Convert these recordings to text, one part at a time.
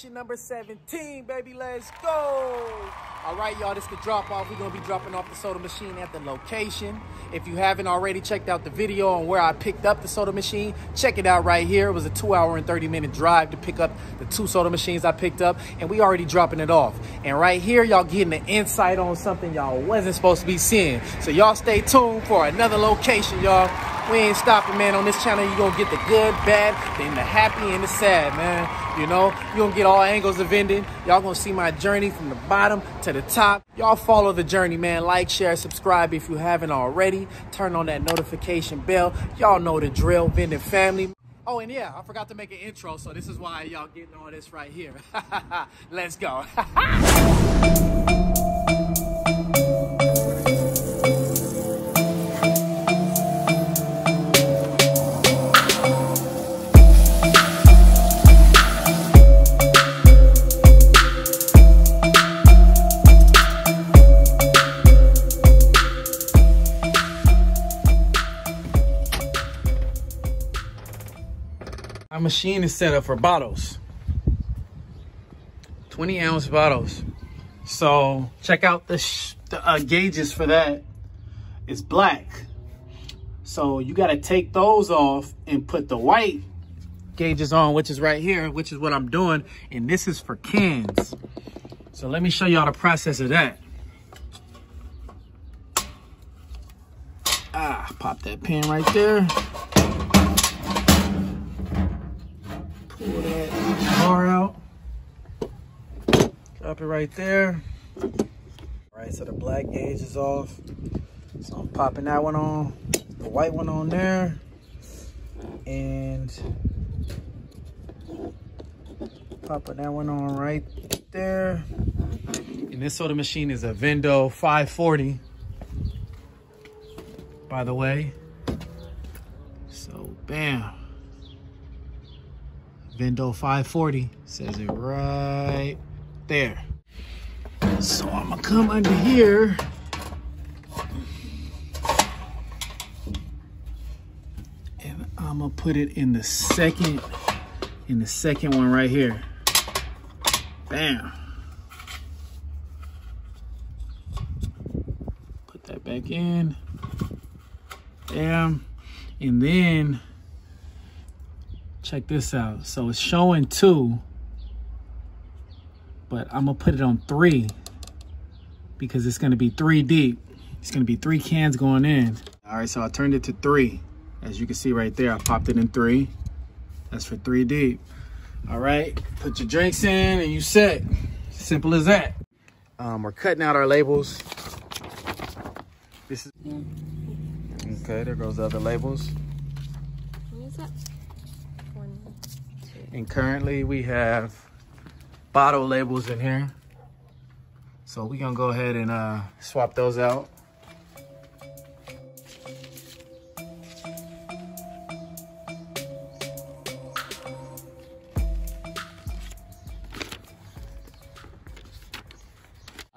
edition number 17, baby. Let's go. All right, y'all, this is the drop off. We're going to be dropping off the soda machine at the location. If you haven't already checked out the video on where I picked up the soda machine, check it out right here. It was a 2-hour and 30-minute drive to pick up the 2 soda machines I picked up, and we already dropping it off. And right here, y'all getting the insight on something y'all wasn't supposed to be seeing. So y'all stay tuned for another location, y'all. We ain't stopping, man. On this channel, you're going to get the good, bad, then the happy, and the sad, man. You know, you're going to get all angles of vending. Y'all going to see my journey from the bottom to the top. Y'all follow the journey, man. Like, share, subscribe if you haven't already. Turn on that notification bell. Y'all know the drill, vending family. Oh, and yeah, I forgot to make an intro, so this is why y'all getting all this right here. Let's go. Machine is set up for bottles, 20-ounce bottles. So check out the gauges for that. It's black, so you got to take those off and put the white gauges on, which is right here, which is what I'm doing. And this is for cans. So let me show y'all the process of that. Pop that pin right there. Pull that bar out. Drop it right there. All right, so the black gauge is off. So I'm popping that one on, the white one on there. And popping that one on right there. And this soda machine is a Vendo 540, by the way. So bam. Vendo 540 says it right there. So I'm gonna come under here. And I'm gonna put it in the second one right here. Bam. Put that back in. Bam. And then check this out. So it's showing 2, but I'm gonna put it on 3 because it's gonna be 3 deep. It's gonna be 3 cans going in. All right, so I turned it to 3. As you can see right there, I popped it in 3. That's for 3 deep. All right, put your drinks in and you set. Simple as that. We're cutting out our labels. This is, okay, there goes the other labels. What is that? And currently we have bottle labels in here. So we're gonna go ahead and swap those out. I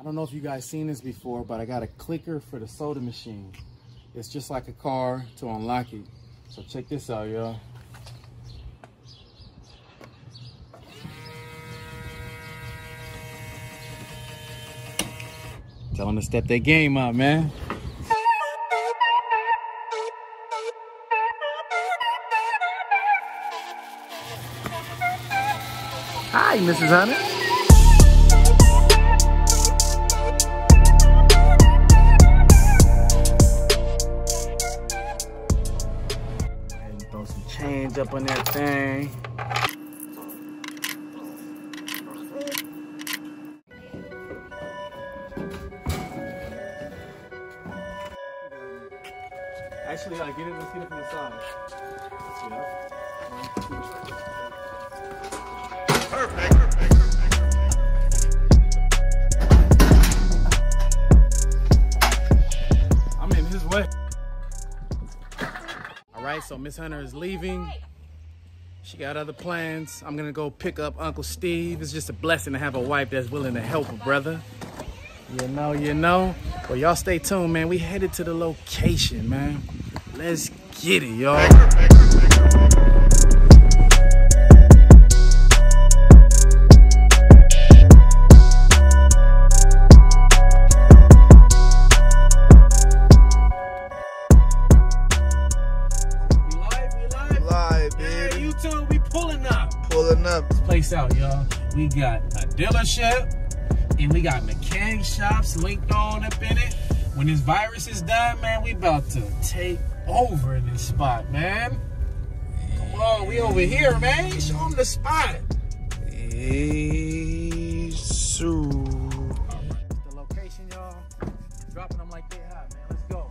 don't know if you guys seen this before, but I got a clicker for the soda machine. It's just like a car to unlock it. So check this out, y'all. Tell them to step their game up, man. Hi, Mrs. Hunter. Throw some change up on that thing. Actually, I get it. Let's get it from the side. Yep. 1, 2. Perfect. Perfect. I'm in his way. All right, so Miss Hunter is leaving. She got other plans. I'm gonna go pick up Uncle Steve. It's just a blessing to have a wife that's willing to help a brother. You know, you know. Well, y'all stay tuned, man. We headed to the location, man. Let's get it, y'all. rolling up. This place out, y'all. We got a dealership and we got mechanic shops linked on up in it. When this virus is done, man, we about to take over in this spot, man. Come on, we over here, man. Show them the spot. Hey, so. The location, y'all. Dropping them like they hot, man. Let's go.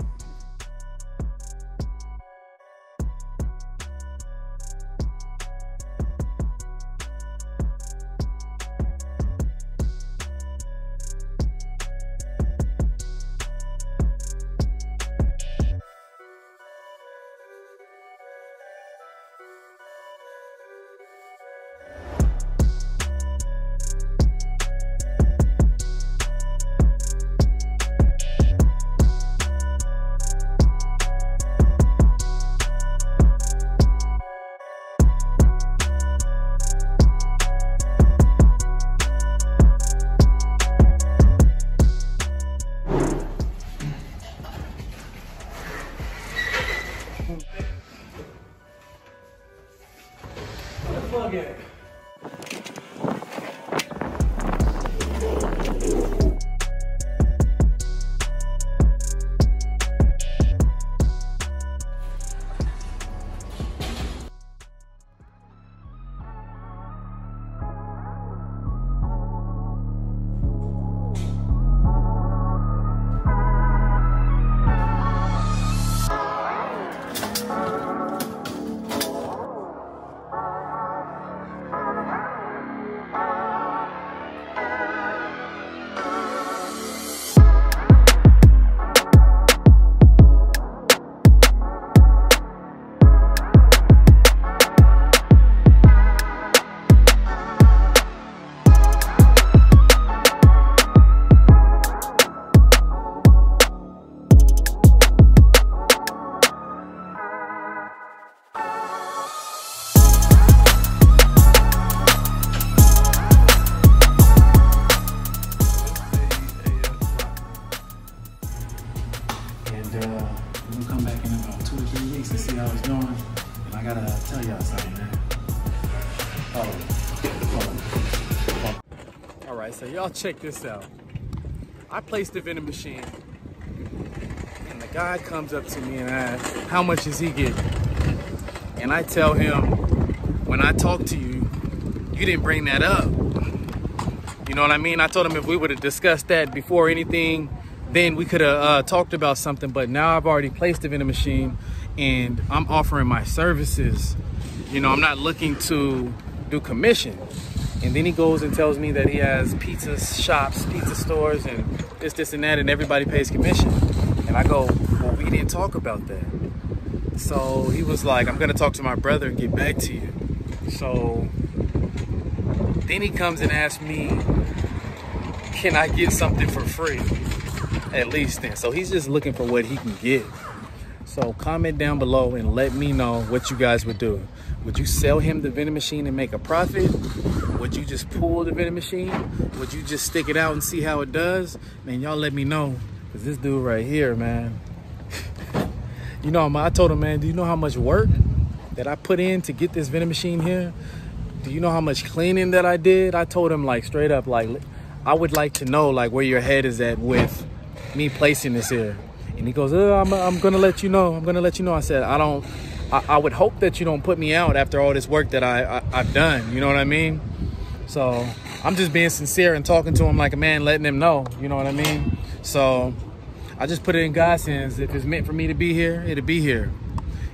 So y'all check this out. I placed the vending machine and the guy comes up to me and asks, how much is he getting? And I tell him, when I talked to you, you didn't bring that up. You know what I mean? I told him if we would have discussed that before anything, then we could have talked about something, but now I've already placed the vending machine and I'm offering my services. You know, I'm not looking to do commission. And then he goes and tells me that he has pizza shops, pizza stores, and this, and that, and everybody pays commission. And I go, well, we didn't talk about that. So he was like, I'm gonna talk to my brother and get back to you. So then he comes and asks me, can I get something for free? At least then. So he's just looking for what he can get. So comment down below and let me know what you guys would do. Would you sell him the vending machine and make a profit? Would you just pull the vending machine? Would you just stick it out and see how it does? Man, y'all let me know, because this dude right here, man. You know, I told him, man, do you know how much work that I put in to get this vending machine here? Do you know how much cleaning that I did? I told him, like, straight up, like, I would like to know, like, where your head is at with me placing this here. And he goes, oh, I'm going to let you know. I'm going to let you know. I said, I would hope that you don't put me out after all this work that I've done. You know what I mean? So I'm just being sincere and talking to him like a man, letting him know, you know what I mean? So I just put it in God's hands. If it's meant for me to be here, it'll be here.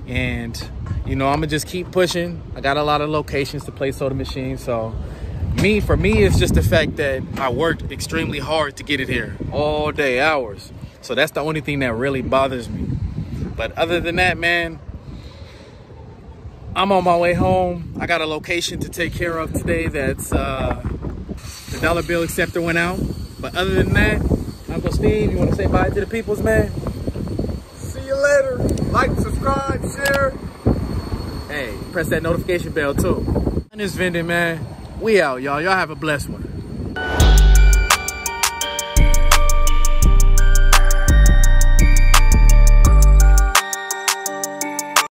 And, you know, I'm going to just keep pushing. I got a lot of locations to place soda machines. So for me, it's just the fact that I worked extremely hard to get it here all day, hours. So that's the only thing that really bothers me. But other than that, man, I'm on my way home. I got a location to take care of today that's the dollar bill acceptor went out. But other than that, Uncle Steve, you want to say bye to the peoples, man? See you later. Like, subscribe, share. Hey, press that notification bell, too. And this vending, man, we out, y'all. Y'all have a blessed one.